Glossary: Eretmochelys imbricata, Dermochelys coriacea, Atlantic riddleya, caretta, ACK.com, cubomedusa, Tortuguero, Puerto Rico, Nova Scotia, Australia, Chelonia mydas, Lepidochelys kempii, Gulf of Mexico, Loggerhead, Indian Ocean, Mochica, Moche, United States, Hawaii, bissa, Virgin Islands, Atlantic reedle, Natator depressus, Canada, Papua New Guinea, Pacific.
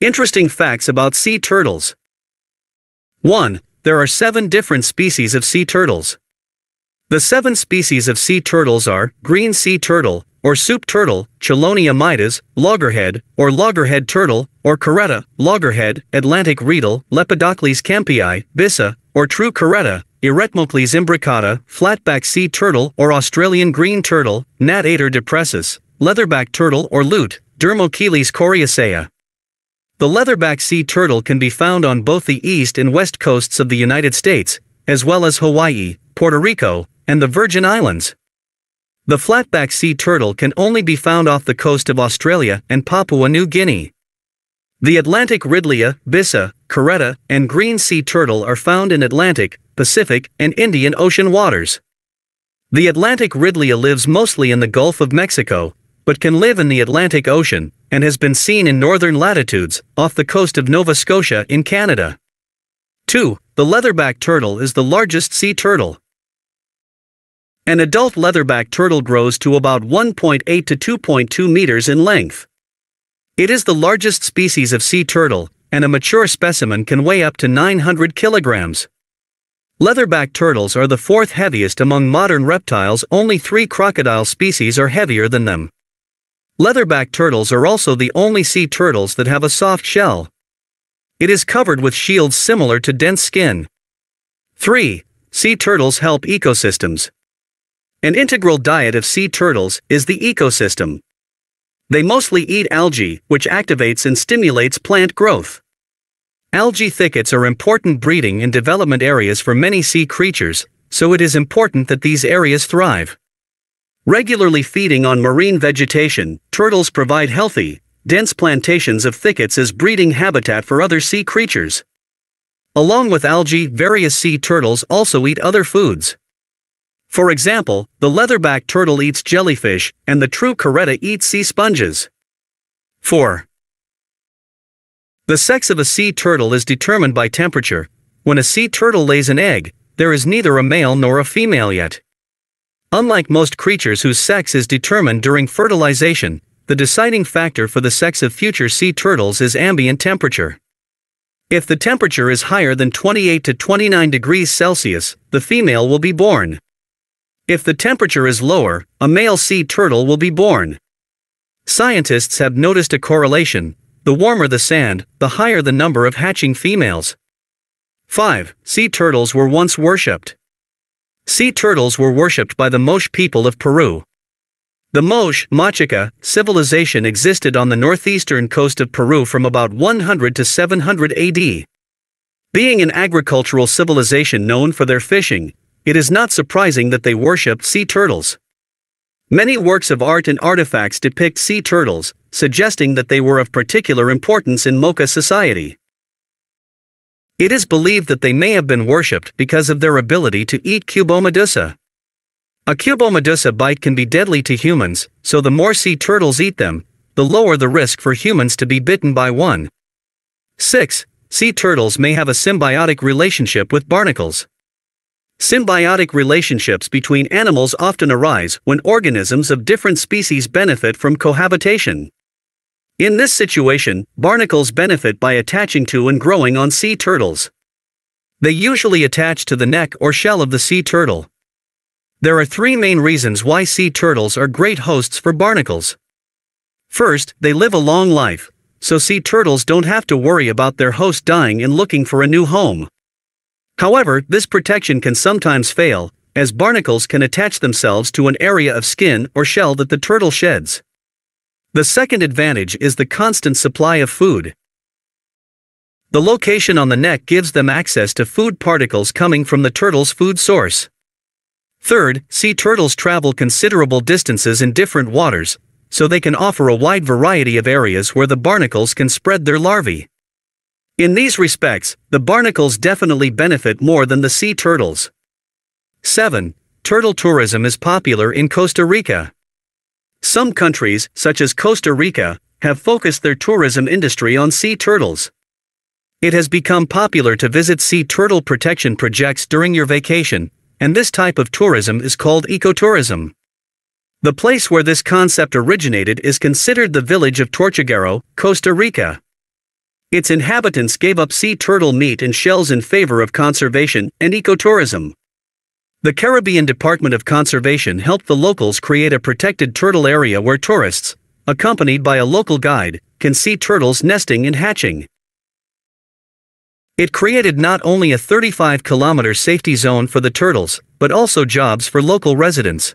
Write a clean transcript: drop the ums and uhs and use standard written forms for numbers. Interesting facts about sea turtles. 1. There are 7 different species of sea turtles. The 7 species of sea turtles are green sea turtle, or soup turtle, Chelonia mydas, loggerhead, or loggerhead turtle, or caretta, loggerhead, Atlantic reedle, Lepidochelys kempii, bissa, or true caretta, Eretmochelys imbricata, flatback sea turtle or Australian green turtle, Natator depressus, leatherback turtle or lute, Dermochelys coriacea. The leatherback sea turtle can be found on both the east and west coasts of the United States, as well as Hawaii, Puerto Rico, and the Virgin Islands. The flatback sea turtle can only be found off the coast of Australia and Papua New Guinea. The Atlantic ridlea, bissa, caretta, and green sea turtle are found in Atlantic, Pacific, and Indian Ocean waters. The Atlantic ridlea lives mostly in the Gulf of Mexico, but can live in the Atlantic Ocean, and has been seen in northern latitudes, off the coast of Nova Scotia in Canada. 2. The leatherback turtle is the largest sea turtle. An adult leatherback turtle grows to about 1.8 to 2.2 meters in length. It is the largest species of sea turtle, and a mature specimen can weigh up to 900 kilograms. Leatherback turtles are the 4th heaviest among modern reptiles. Only 3 crocodile species are heavier than them. Leatherback turtles are also the only sea turtles that have a soft shell. It is covered with shields similar to dense skin. 3. Sea turtles help ecosystems. An integral diet of sea turtles is the ecosystem. They mostly eat algae, which activates and stimulates plant growth. Algae thickets are important breeding and development areas for many sea creatures, so it is important that these areas thrive. Regularly feeding on marine vegetation, turtles provide healthy, dense plantations of thickets as breeding habitat for other sea creatures. Along with algae, various sea turtles also eat other foods. For example, the leatherback turtle eats jellyfish, and the true caretta eats sea sponges. 4. The sex of a sea turtle is determined by temperature. When a sea turtle lays an egg, there is neither a male nor a female yet. Unlike most creatures whose sex is determined during fertilization, the deciding factor for the sex of future sea turtles is ambient temperature. If the temperature is higher than 28 to 29 degrees Celsius, the female will be born. If the temperature is lower, a male sea turtle will be born. Scientists have noticed a correlation: the warmer the sand, the higher the number of hatching females. 5. Sea turtles were once worshipped. Sea turtles were worshipped by the Moche people of Peru. The Mochica civilization existed on the northeastern coast of Peru from about 100 to 700 AD. Being an agricultural civilization known for their fishing, it is not surprising that they worshipped sea turtles. Many works of art and artifacts depict sea turtles, suggesting that they were of particular importance in Mocha society. It is believed that they may have been worshipped because of their ability to eat cubomedusa. A cubomedusa bite can be deadly to humans, so the more sea turtles eat them, the lower the risk for humans to be bitten by one. 6. Sea turtles may have a symbiotic relationship with barnacles. Symbiotic relationships between animals often arise when organisms of different species benefit from cohabitation. In this situation, barnacles benefit by attaching to and growing on sea turtles. They usually attach to the neck or shell of the sea turtle. There are 3 main reasons why sea turtles are great hosts for barnacles. First, they live a long life, so sea turtles don't have to worry about their host dying and looking for a new home. However, this protection can sometimes fail, as barnacles can attach themselves to an area of skin or shell that the turtle sheds. The second advantage is the constant supply of food. The location on the neck gives them access to food particles coming from the turtle's food source. Third, sea turtles travel considerable distances in different waters, so they can offer a wide variety of areas where the barnacles can spread their larvae. In these respects, the barnacles definitely benefit more than the sea turtles. 7. Turtle tourism is popular in Costa Rica. Some countries, such as Costa Rica, have focused their tourism industry on sea turtles. It has become popular to visit sea turtle protection projects during your vacation, and this type of tourism is called ecotourism. The place where this concept originated is considered the village of Tortuguero, Costa Rica. Its inhabitants gave up sea turtle meat and shells in favor of conservation and ecotourism. The Caribbean Department of Conservation helped the locals create a protected turtle area where tourists, accompanied by a local guide, can see turtles nesting and hatching. It created not only a 35-kilometer safety zone for the turtles, but also jobs for local residents.